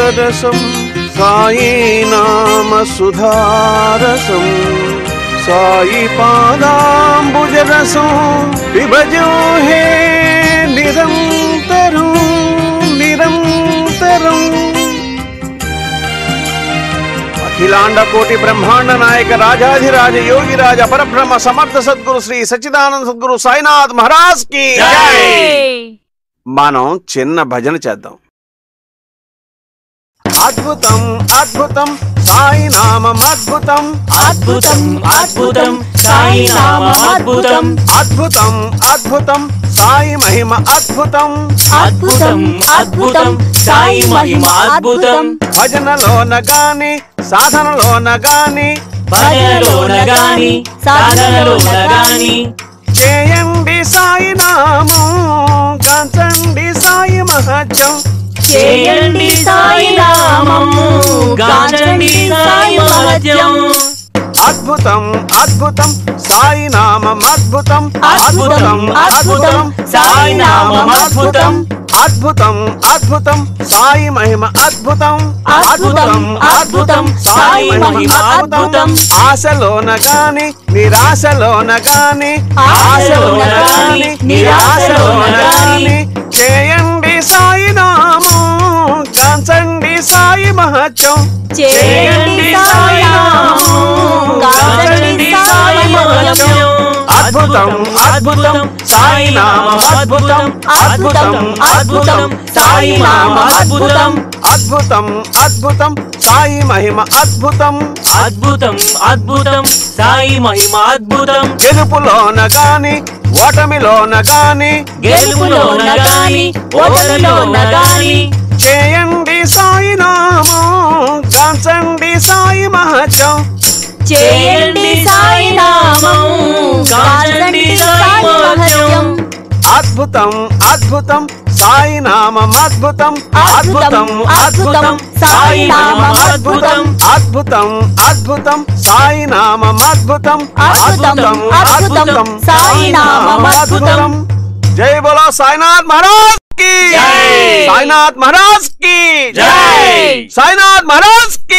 आनन्दरसं साईनामसुधारसं साईपादाम्बुजरसं विभजो हे निरन्तरं निरन्तरं। अखिलांड कोटि ब्रह्मांड नायक राजाधिराज योगिराज परब्रह्म समर्थ सद्गुरु श्री सच्चिदानंद सद्गुरु साईनाथ महाराज की जय। మనం చిన్న భజన చేద్దాం. అద్భుతం అద్భుతం సాయి నామం అద్భుతం అద్భుతం అద్భుతం సాయి నామం అద్భుతం అద్భుతం అద్భుతం సాయి మహిమ అద్భుతం అద్భుతం అద్భుతం సాయి మహిమ అద్భుతం. భజనలోన గాని సాధనలోన గాని భజనలోన గాని సాధనలోన గాని చేయండి సాయి నామం గాంచండి సాయి మహత్యం చేయండి సాయి నామం గాంచండి సాయి మహత్యం. అద్భుతం అద్భుతం సాయి నామం అద్భుతం అద్భుతం అద్భుతం సాయి నామం అద్భుతం అద్భుతం అద్భుతం సాయి మహిమ అద్భుతం అద్భుతం అద్భుతం సాయి మహిమ అద్భుతం. ఆశలోన గాని నిరాశలోన గాని ఆశలోన గాని నిరాశలోన గాని చేయండి సాయి నామం గాంచండి సాయి మహత్యం చేయండి సాయి నామం గాంచండి సాయి మహత్యం. అద్భుతం అద్భుతం సాయి నామం అద్భుతం అద్భుతం అద్భుతం సాయి నామం అద్భుతం అద్భుతం అద్భుతం సాయి మహిమ అద్భుతం అద్భుతం అద్భుతం సాయి మహిమ అద్భుతం. గెలుపులోన గాని ఓటమిలోన గాని గెలుపులోన గాని ఓటమిలోన గాని చేయండి సాయి నామం గాంచండి సాయి మహత్యం చేయండి సాయి నామం గాంచండి సాయి మహత్యం. అద్భుతం అద్భుతం సాయి నామం అద్భుతం అద్భుతం అద్భుతం సాయి నామం అద్భుతం అద్భుతం అద్భుతం సాయి నామం అద్భుతం అద్భుతం అద్భుతం సాయి నామం అద్భుతం. జై బోలో సాయినాథ్ మహారాజ్ की जय. साईनाथ महाराज की जय. साईनाथ महाराज की